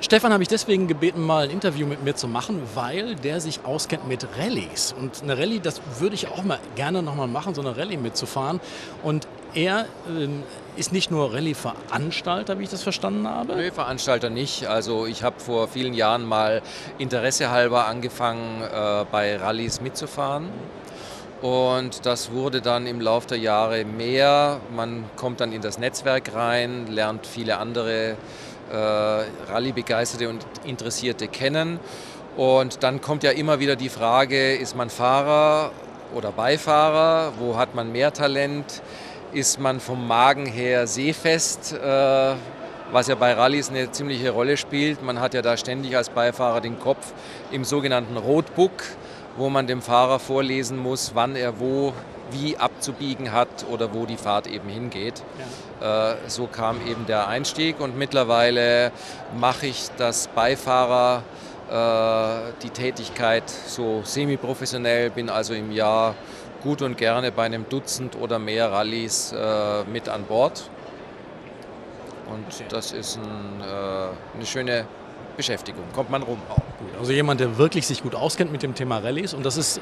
Stefan habe ich deswegen gebeten, mal ein Interview mit mir zu machen, weil der sich auskennt mit Rallyes. Und eine Rallye, das würde ich auch mal gerne nochmal machen, so eine Rallye mitzufahren. Und er ist nicht nur Rallye-Veranstalter, wie ich das verstanden habe? Nee, Veranstalter nicht. Also ich habe vor vielen Jahren mal interessehalber angefangen, bei Rallyes mitzufahren. Und das wurde dann im Laufe der Jahre mehr. Man kommt dann in das Netzwerk rein, lernt viele andere Rallye-Begeisterte und Interessierte kennen. Und dann kommt ja immer wieder die Frage, ist man Fahrer oder Beifahrer? Wo hat man mehr Talent? Ist man vom Magen her seefest? Was ja bei Rallyes eine ziemliche Rolle spielt. Man hat ja da ständig als Beifahrer den Kopf im sogenannten Roadbook, wo man dem Fahrer vorlesen muss, wann er wo wie abzubiegen hat oder wo die Fahrt eben hingeht. Ja. So kam eben der Einstieg und mittlerweile mache ich das Beifahrer, die Tätigkeit so semi-professionell, bin also im Jahr gut und gerne bei einem Dutzend oder mehr Rallyes mit an Bord. Und das ist eine schöne Beschäftigung, kommt man rum auch. Also jemand, der wirklich sich gut auskennt mit dem Thema Rallyes, und das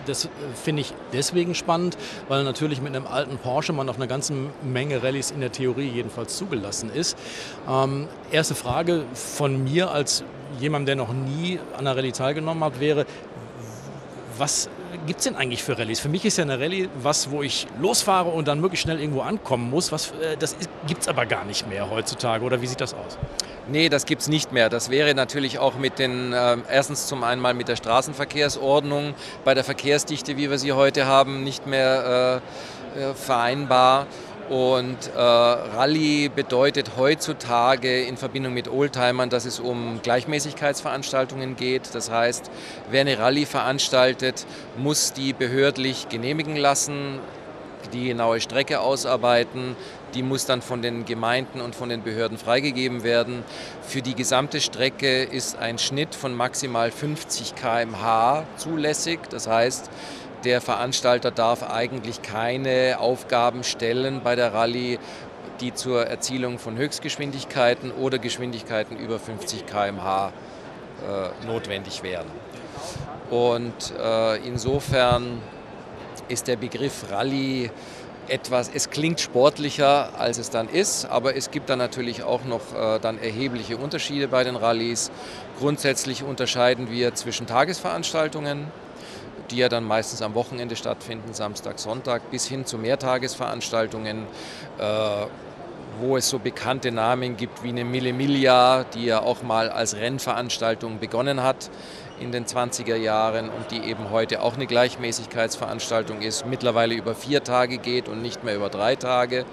finde ich deswegen spannend, weil natürlich mit einem alten Porsche man auf einer ganzen Menge Rallyes in der Theorie jedenfalls zugelassen ist. Erste Frage von mir als jemand, der noch nie an einer Rallye teilgenommen hat, wäre, was gibt es denn eigentlich für Rallyes? Für mich ist ja eine Rallye was, wo ich losfahre und dann möglichst schnell irgendwo ankommen muss. Das gibt es aber gar nicht mehr heutzutage, oder wie sieht das aus? Nee, das gibt es nicht mehr. Das wäre natürlich auch mit den, erstens zum einen mal mit der Straßenverkehrsordnung, bei der Verkehrsdichte, wie wir sie heute haben, nicht mehr vereinbar. Und Rallye bedeutet heutzutage in Verbindung mit Oldtimern, dass es um Gleichmäßigkeitsveranstaltungen geht. Das heißt, wer eine Rallye veranstaltet, muss die behördlich genehmigen lassen, die genaue Strecke ausarbeiten. Die muss dann von den Gemeinden und von den Behörden freigegeben werden. Für die gesamte Strecke ist ein Schnitt von maximal 50 km/h zulässig. Das heißt, der Veranstalter darf eigentlich keine Aufgaben stellen bei der Rallye, die zur Erzielung von Höchstgeschwindigkeiten oder Geschwindigkeiten über 50 km/h notwendig wären. Und insofern ist der Begriff Rallye etwas, es klingt sportlicher, als es dann ist, aber es gibt dann natürlich auch noch dann erhebliche Unterschiede bei den Rallyes. Grundsätzlich unterscheiden wir zwischen Tagesveranstaltungen, die ja dann meistens am Wochenende stattfinden, Samstag, Sonntag, bis hin zu Mehrtagesveranstaltungen, wo es so bekannte Namen gibt wie eine Mille Miglia, die ja auch mal als Rennveranstaltung begonnen hat in den 20er Jahren und die eben heute auch eine Gleichmäßigkeitsveranstaltung ist, mittlerweile über 4 Tage geht und nicht mehr über 3 Tage.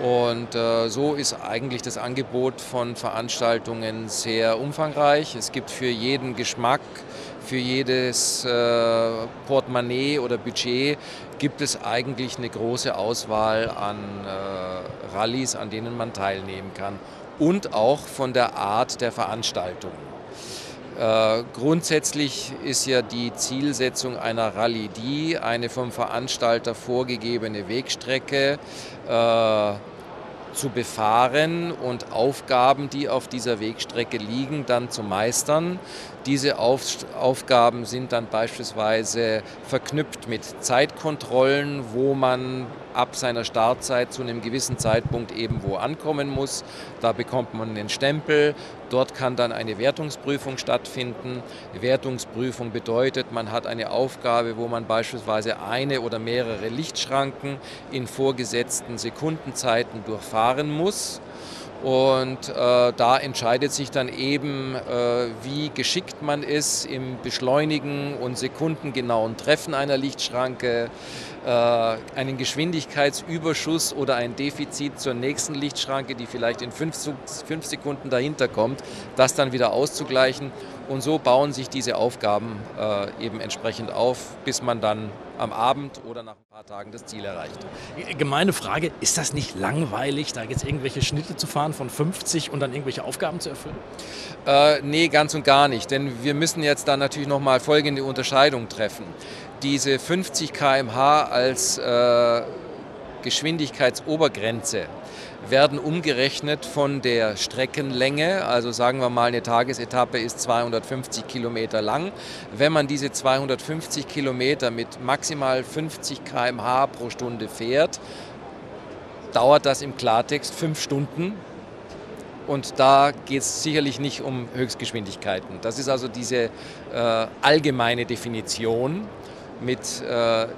Und so ist eigentlich das Angebot von Veranstaltungen sehr umfangreich. Es gibt für jeden Geschmack, für jedes Portemonnaie oder Budget gibt es eigentlich eine große Auswahl an Rallyes, an denen man teilnehmen kann, und auch von der Art der Veranstaltung. Grundsätzlich ist ja die Zielsetzung einer Rallye die, eine vom Veranstalter vorgegebene Wegstrecke zu befahren und Aufgaben, die auf dieser Wegstrecke liegen, dann zu meistern. Diese Aufgaben sind dann beispielsweise verknüpft mit Zeitkontrollen, wo man ab seiner Startzeit zu einem gewissen Zeitpunkt eben wo ankommen muss. Da bekommt man den Stempel. Dort kann dann eine Wertungsprüfung stattfinden. Die Wertungsprüfung bedeutet, man hat eine Aufgabe, wo man beispielsweise eine oder mehrere Lichtschranken in vorgesetzten Sekundenzeiten durchfahren muss. Und da entscheidet sich dann eben, wie geschickt man ist im Beschleunigen und sekundengenauen Treffen einer Lichtschranke, einen Geschwindigkeitsüberschuss oder ein Defizit zur nächsten Lichtschranke, die vielleicht in 5 Sekunden dahinter kommt, das dann wieder auszugleichen. Und so bauen sich diese Aufgaben eben entsprechend auf, bis man dann am Abend oder nach ein paar Tagen das Ziel erreicht. Gemeine Frage, ist das nicht langweilig, da jetzt irgendwelche Schnitte zu fahren von 50 und dann irgendwelche Aufgaben zu erfüllen? Nee, ganz und gar nicht, denn wir müssen jetzt dann natürlich nochmal folgende Unterscheidung treffen. diese 50 km/h als Geschwindigkeitsobergrenze werden umgerechnet von der Streckenlänge, also sagen wir mal, eine Tagesetappe ist 250 Kilometer lang. Wenn man diese 250 Kilometer mit maximal 50 km/h pro Stunde fährt, dauert das im Klartext 5 Stunden. Und da geht es sicherlich nicht um Höchstgeschwindigkeiten. Das ist also diese allgemeine Definition mit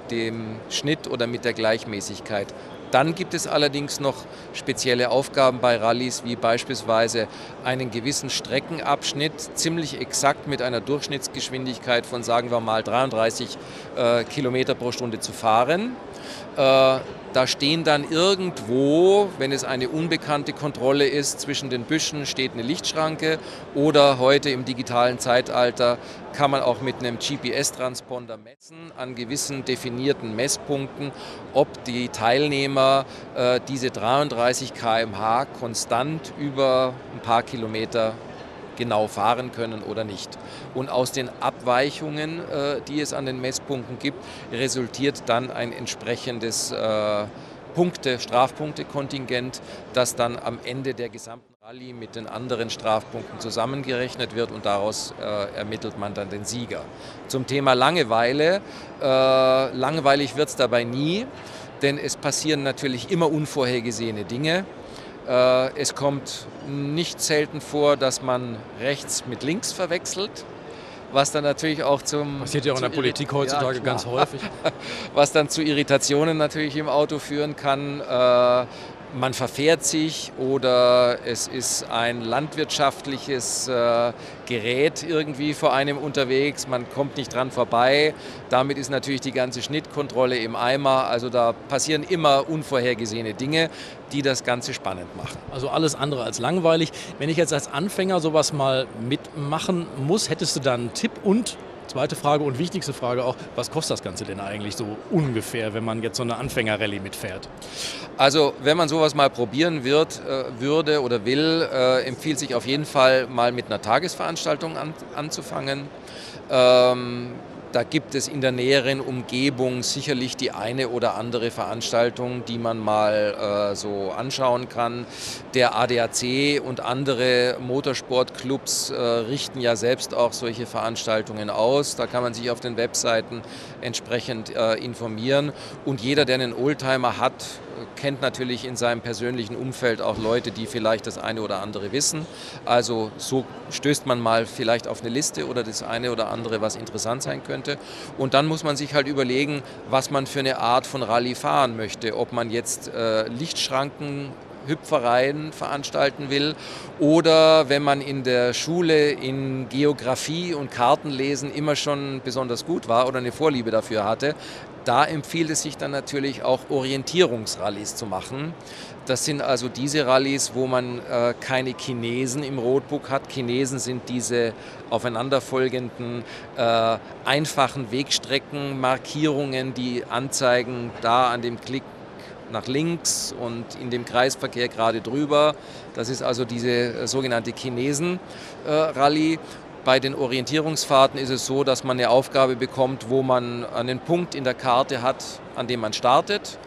dem Schnitt oder mit der Gleichmäßigkeit. Dann gibt es allerdings noch spezielle Aufgaben bei Rallyes, wie beispielsweise einen gewissen Streckenabschnitt ziemlich exakt mit einer Durchschnittsgeschwindigkeit von, sagen wir mal, 33 Kilometer pro Stunde zu fahren. Da stehen dann irgendwo, wenn es eine unbekannte Kontrolle ist, zwischen den Büschen steht eine Lichtschranke, oder heute im digitalen Zeitalter kann man auch mit einem GPS-Transponder messen an gewissen definierten Messpunkten, ob die Teilnehmer diese 33 km/h konstant über ein paar Kilometer genau fahren können oder nicht. Und aus den Abweichungen, die es an den Messpunkten gibt, resultiert dann ein entsprechendes Strafpunktekontingent, das dann am Ende der gesamten Rallye mit den anderen Strafpunkten zusammengerechnet wird, und daraus ermittelt man dann den Sieger. Zum Thema Langeweile. Langweilig wird es dabei nie, denn es passieren natürlich immer unvorhergesehene Dinge. Es kommt nicht selten vor, dass man rechts mit links verwechselt, was dann natürlich auch passiert ja auch in der Politik heutzutage, ja, ganz häufig. Was dann zu Irritationen natürlich im Auto führen kann. Man verfährt sich, oder es ist ein landwirtschaftliches Gerät irgendwie vor einem unterwegs, man kommt nicht dran vorbei. Damit ist natürlich die ganze Schnittkontrolle im Eimer. Also da passieren immer unvorhergesehene Dinge, die das Ganze spannend machen. Also alles andere als langweilig. Wenn ich jetzt als Anfänger sowas mal mitmachen muss, hättest du dann einen Tipp? Und zweite Frage und wichtigste Frage auch, was kostet das Ganze denn eigentlich so ungefähr, wenn man jetzt so eine Anfängerrallye mitfährt? Also wenn man sowas mal probieren würde oder will, empfiehlt sich auf jeden Fall mal mit einer Tagesveranstaltung anzufangen. Da gibt es in der näheren Umgebung sicherlich die eine oder andere Veranstaltung, die man mal so anschauen kann. Der ADAC und andere Motorsportclubs richten ja selbst auch solche Veranstaltungen aus. Da kann man sich auf den Webseiten entsprechend informieren. Und jeder, der einen Oldtimer hat, kennt natürlich in seinem persönlichen Umfeld auch Leute, die vielleicht das eine oder andere wissen. Also so stößt man mal vielleicht auf eine Liste oder das eine oder andere, was interessant sein könnte. Und dann muss man sich halt überlegen, was man für eine Art von Rallye fahren möchte. Ob man jetzt Lichtschrankenhüpfereien veranstalten will, oder wenn man in der Schule in Geografie und Kartenlesen immer schon besonders gut war oder eine Vorliebe dafür hatte. Da empfiehlt es sich dann natürlich auch, Orientierungsrallyes zu machen. Das sind also diese Rallyes, wo man keine Chinesen im Roadbook hat. Chinesen sind diese aufeinanderfolgenden, einfachen Wegstreckenmarkierungen, die anzeigen, da an dem Klick nach links und in dem Kreisverkehr gerade drüber. Das ist also diese sogenannte Chinesen-Rallye. Bei den Orientierungsfahrten ist es so, dass man eine Aufgabe bekommt, wo man einen Punkt in der Karte hat, an dem man startet.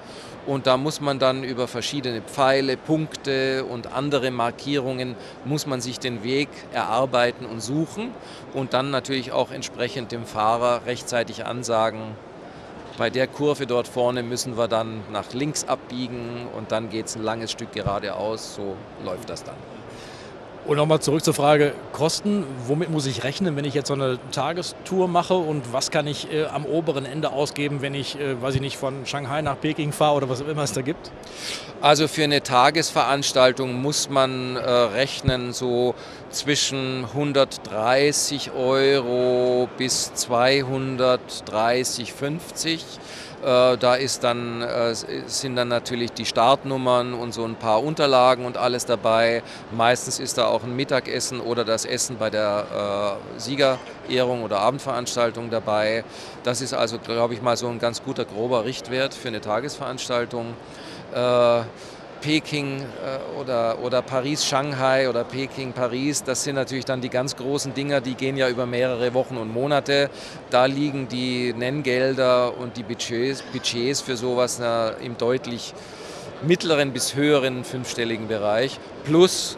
Und da muss man dann über verschiedene Pfeile, Punkte und andere Markierungen, muss man sich den Weg erarbeiten und suchen. Und dann natürlich auch entsprechend dem Fahrer rechtzeitig ansagen, bei der Kurve dort vorne müssen wir dann nach links abbiegen, und dann geht es ein langes Stück geradeaus. So läuft das dann. Und nochmal zurück zur Frage Kosten. Womit muss ich rechnen, wenn ich jetzt so eine Tagestour mache, und was kann ich am oberen Ende ausgeben, wenn ich, weiß ich nicht, von Shanghai nach Peking fahre oder was auch immer es da gibt? Also für eine Tagesveranstaltung muss man rechnen so zwischen 130 € bis 230,50 €. Da ist dann, sind dann natürlich die Startnummern und so ein paar Unterlagen und alles dabei. Meistens ist da auch ein Mittagessen oder das Essen bei der Siegerehrung oder Abendveranstaltung dabei. Das ist also, glaube ich, mal so ein ganz guter grober Richtwert für eine Tagesveranstaltung. Peking oder Paris-Shanghai oder Peking-Paris, das sind natürlich dann die ganz großen Dinger, die gehen ja über mehrere Wochen und Monate. Da liegen die Nenngelder und die Budgets für sowas im deutlich mittleren bis höheren fünfstelligen Bereich, plus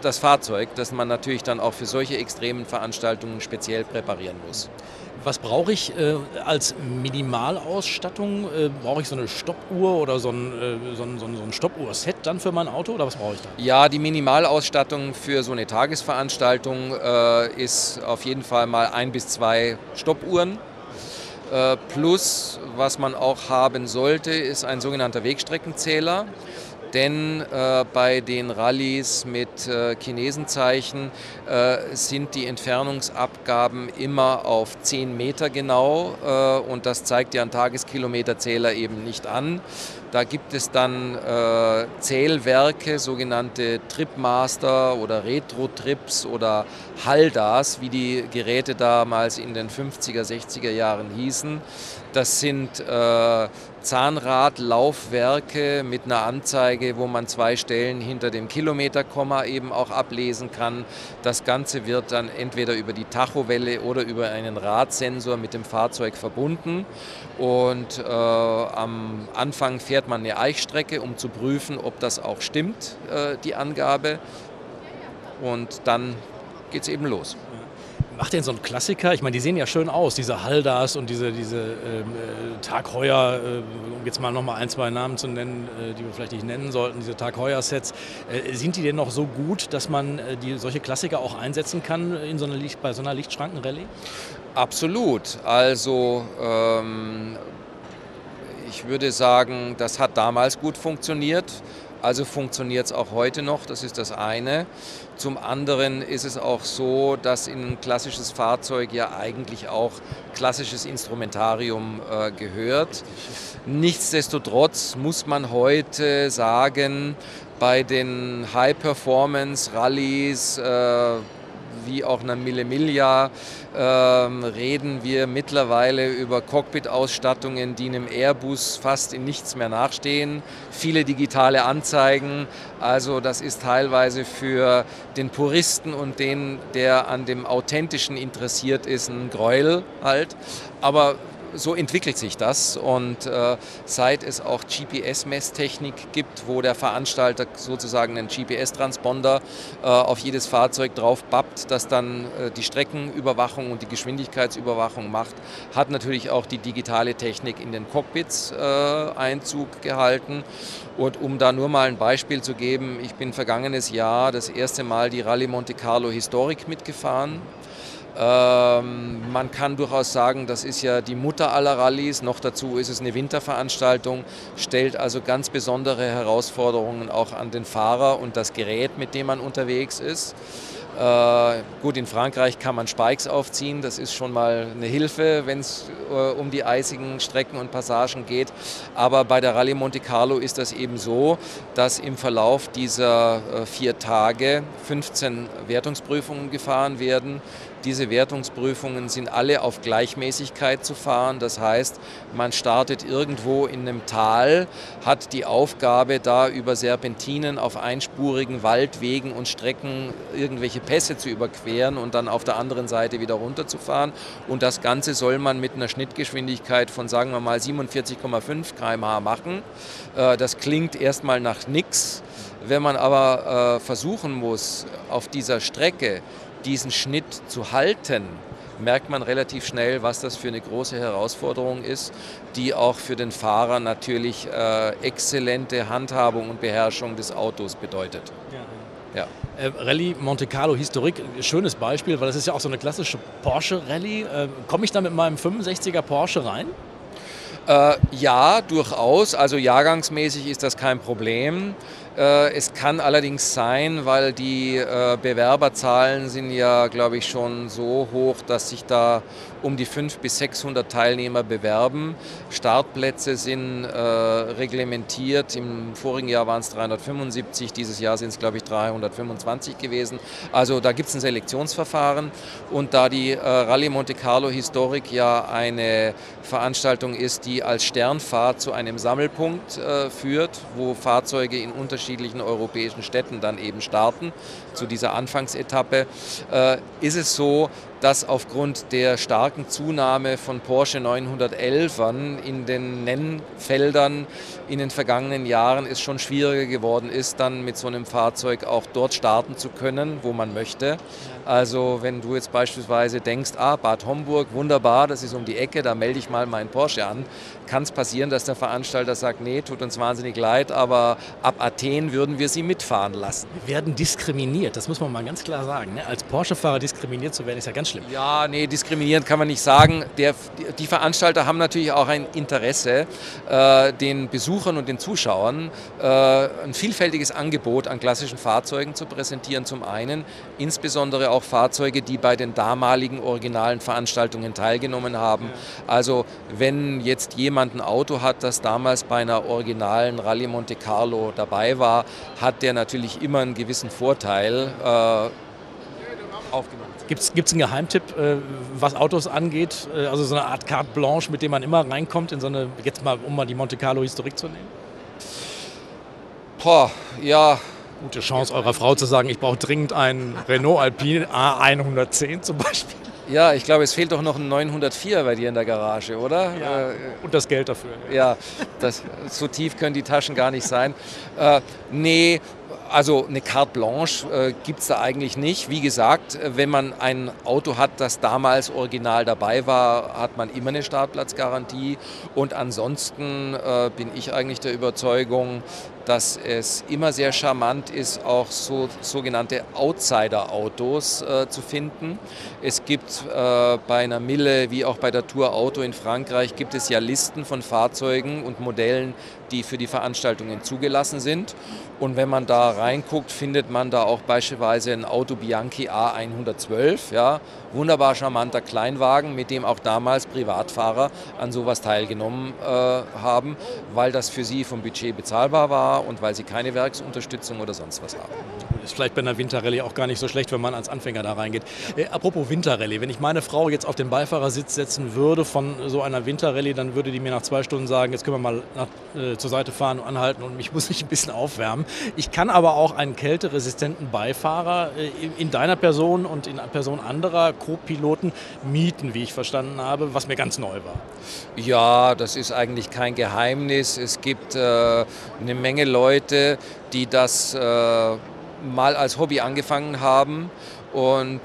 das Fahrzeug, das man natürlich dann auch für solche extremen Veranstaltungen speziell präparieren muss. Was brauche ich als Minimalausstattung? Brauche ich so eine Stoppuhr oder so ein Stoppuhr-Set dann für mein Auto oder was brauche ich da? Ja, die Minimalausstattung für so eine Tagesveranstaltung ist auf jeden Fall mal 1 bis 2 Stoppuhren. Plus, was man auch haben sollte, ist ein sogenannter Wegstreckenzähler. Denn bei den Rallyes mit Chinesenzeichen sind die Entfernungsabgaben immer auf 10 Meter genau und das zeigt ja ein Tageskilometerzähler eben nicht an. Da gibt es dann Zählwerke, sogenannte Tripmaster oder Retro-Trips oder Haldas, wie die Geräte damals in den 50er, 60er Jahren hießen. Das sind Zahnradlaufwerke mit einer Anzeige, wo man 2 Stellen hinter dem Kilometerkomma eben auch ablesen kann. Das Ganze wird dann entweder über die Tachowelle oder über einen Radsensor mit dem Fahrzeug verbunden. Und am Anfang fährt man eine Eichstrecke, um zu prüfen, ob das auch stimmt, die Angabe. Und dann geht es eben los. Macht denn so ein Klassiker? Ich meine, die sehen ja schön aus, diese Haldas und diese Tag Heuer, um jetzt mal nochmal 1, 2 Namen zu nennen, die wir vielleicht nicht nennen sollten, diese Tag Heuer-Sets. Sind die denn noch so gut, dass man solche Klassiker auch einsetzen kann in so einer Lichtschranken-Rallye? Absolut. Also ich würde sagen, das hat damals gut funktioniert. Also funktioniert es auch heute noch, das ist das eine. Zum anderen ist es auch so, dass in ein klassisches Fahrzeug ja eigentlich auch klassisches Instrumentarium gehört. Nichtsdestotrotz muss man heute sagen, bei den High-Performance-Rallies, wie auch einer Mille Miglia, reden wir mittlerweile über Cockpit-Ausstattungen, die einem Airbus fast in nichts mehr nachstehen. Viele digitale Anzeigen, also das ist teilweise für den Puristen und den, der an dem Authentischen interessiert ist, ein Gräuel halt. Aber so entwickelt sich das und seit es auch GPS-Messtechnik gibt, wo der Veranstalter sozusagen einen GPS-Transponder auf jedes Fahrzeug drauf bappt, das dann die Streckenüberwachung und die Geschwindigkeitsüberwachung macht, hat natürlich auch die digitale Technik in den Cockpits Einzug gehalten. Und um da nur mal ein Beispiel zu geben, ich bin vergangenes Jahr das erste Mal die Rallye Monte Carlo Historique mitgefahren. Man kann durchaus sagen, das ist ja die Mutter aller Rallyes, noch dazu ist es eine Winterveranstaltung, stellt also ganz besondere Herausforderungen auch an den Fahrer und das Gerät, mit dem man unterwegs ist. Gut, in Frankreich kann man Spikes aufziehen, das ist schon mal eine Hilfe, wenn es um die eisigen Strecken und Passagen geht. Aber bei der Rallye Monte Carlo ist das eben so, dass im Verlauf dieser 4 Tage 15 Wertungsprüfungen gefahren werden. Diese Wertungsprüfungen sind alle auf Gleichmäßigkeit zu fahren. Das heißt, man startet irgendwo in einem Tal, hat die Aufgabe, da über Serpentinen auf einspurigen Waldwegen und Strecken irgendwelche Pässe zu überqueren und dann auf der anderen Seite wieder runterzufahren. Und das Ganze soll man mit einer Schnittgeschwindigkeit von, sagen wir mal, 47,5 km/h machen. Das klingt erstmal nach nichts. Wenn man aber versuchen muss, auf dieser Strecke diesen Schnitt zu halten, merkt man relativ schnell, was das für eine große Herausforderung ist, die auch für den Fahrer natürlich exzellente Handhabung und Beherrschung des Autos bedeutet. Ja. Rallye Monte Carlo Historique, schönes Beispiel, weil das ist ja auch so eine klassische Porsche-Rallye. Komme ich da mit meinem 65er Porsche rein? Ja, durchaus. Also jahrgangsmäßig ist das kein Problem. Es kann allerdings sein, weil die Bewerberzahlen sind ja, glaube ich, schon so hoch, dass sich da um die 500 bis 600 Teilnehmer bewerben. Startplätze sind reglementiert. Im vorigen Jahr waren es 375, dieses Jahr sind es, glaube ich, 325 gewesen. Also da gibt es ein Selektionsverfahren. Und da die Rallye Monte Carlo Historique ja eine Veranstaltung ist, die als Sternfahrt zu einem Sammelpunkt führt, wo Fahrzeuge in unterschiedlichen europäischen Städten dann eben starten, zu dieser Anfangsetappe, ist es so, dass aufgrund der starken Zunahme von Porsche 911ern in den Nennfeldern in den vergangenen Jahren es schon schwieriger geworden ist, dann mit so einem Fahrzeug auch dort starten zu können, wo man möchte. Also wenn du jetzt beispielsweise denkst, ah, Bad Homburg, wunderbar, das ist um die Ecke, da melde ich mal meinen Porsche an, kann es passieren, dass der Veranstalter sagt, nee, tut uns wahnsinnig leid, aber ab Athen würden wir sie mitfahren lassen. Wir werden diskriminiert, das muss man mal ganz klar sagen. Ne? Als Porsche-Fahrer diskriminiert zu werden, ist ja ganz schlimm. Ja, nee, diskriminieren kann man nicht sagen. Die Veranstalter haben natürlich auch ein Interesse, den Besuchern und den Zuschauern ein vielfältiges Angebot an klassischen Fahrzeugen zu präsentieren. Zum einen, insbesondere auch Fahrzeuge, die bei den damaligen originalen Veranstaltungen teilgenommen haben. Also wenn jetzt jemand ein Auto hat, das damals bei einer originalen Rallye Monte Carlo dabei war, hat der natürlich immer einen gewissen Vorteil aufgenommen. Gibt es einen Geheimtipp, was Autos angeht? Also so eine Art Carte Blanche, mit dem man immer reinkommt in so eine, jetzt mal, um mal die Monte Carlo Historique zu nehmen? Boah, ja. Gute Chance, eurer Frau zu sagen, ich brauche dringend einen Renault Alpine A110 zum Beispiel. Ja, ich glaube, es fehlt doch noch ein 904er bei dir in der Garage, oder? Ja, und das Geld dafür. Ja, das, so tief können die Taschen gar nicht sein. Nee. Also eine Carte Blanche gibt es da eigentlich nicht. Wie gesagt, wenn man ein Auto hat, das damals original dabei war, hat man immer eine Startplatzgarantie. Und ansonsten bin ich eigentlich der Überzeugung, dass es immer sehr charmant ist, auch so sogenannte Outsider-Autos zu finden. Es gibt bei einer Mille, wie auch bei der Tour Auto in Frankreich, gibt es ja Listen von Fahrzeugen und Modellen, die für die Veranstaltungen zugelassen sind. Und wenn man da reinguckt, findet man da auch beispielsweise ein Autobianchi A112. Ja, wunderbar charmanter Kleinwagen, mit dem auch damals Privatfahrer an sowas teilgenommen haben, weil das für sie vom Budget bezahlbar war und weil sie keine Werksunterstützung oder sonst was haben. Ist vielleicht bei einer Winterrallye auch gar nicht so schlecht, wenn man als Anfänger da reingeht. Apropos Winterrallye, wenn ich meine Frau jetzt auf den Beifahrersitz setzen würde von so einer Winterrallye, dann würde die mir nach 2 Stunden sagen, jetzt können wir mal zur Seite fahren und anhalten und ich muss mich ein bisschen aufwärmen. Ich kann aber auch einen kälteresistenten Beifahrer in deiner Person und in Person anderer Co-Piloten mieten, wie ich verstanden habe, was mir ganz neu war. Ja, das ist eigentlich kein Geheimnis. Es gibt eine Menge Leute, die das mal als Hobby angefangen haben und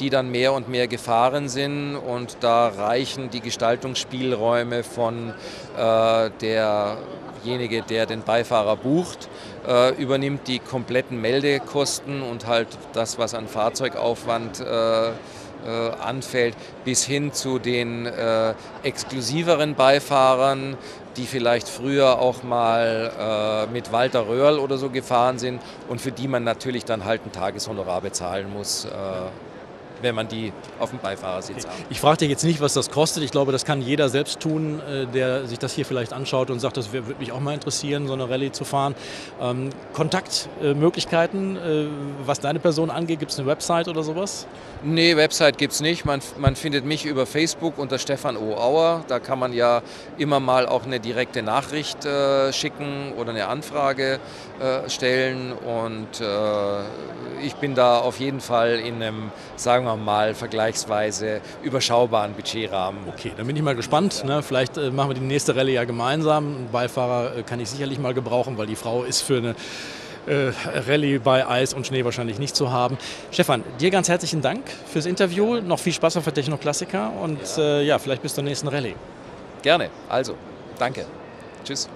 die dann mehr und mehr gefahren sind. Und da reichen die Gestaltungsspielräume von derjenige, der den Beifahrer bucht, übernimmt die kompletten Meldekosten und halt das, was an Fahrzeugaufwand anfällt, bis hin zu den exklusiveren Beifahrern, die vielleicht früher auch mal mit Walter Röhrl oder so gefahren sind und für die man natürlich dann halt ein Tageshonorar bezahlen muss, wenn man die auf dem Beifahrersitz hat. Ich frage dich jetzt nicht, was das kostet. Ich glaube, das kann jeder selbst tun, der sich das hier vielleicht anschaut und sagt, das würde mich auch mal interessieren, so eine Rallye zu fahren. Kontaktmöglichkeiten, was deine Person angeht, gibt es eine Website oder sowas? Nee, Website gibt es nicht. Man findet mich über Facebook unter Stefan Auer. Da kann man ja immer mal auch eine direkte Nachricht schicken oder eine Anfrage stellen. Und ich bin da auf jeden Fall in einem, sagen wir mal, vergleichsweise überschaubaren Budgetrahmen. Okay, dann bin ich mal gespannt. Ne? Vielleicht machen wir die nächste Rallye ja gemeinsam. Einen Beifahrer kann ich sicherlich mal gebrauchen, weil die Frau ist für eine Rallye bei Eis und Schnee wahrscheinlich nicht zu haben. Stefan, dir ganz herzlichen Dank fürs Interview. Noch viel Spaß auf der Technoclassica und ja. Ja, vielleicht bis zur nächsten Rallye. Gerne, also danke. Tschüss.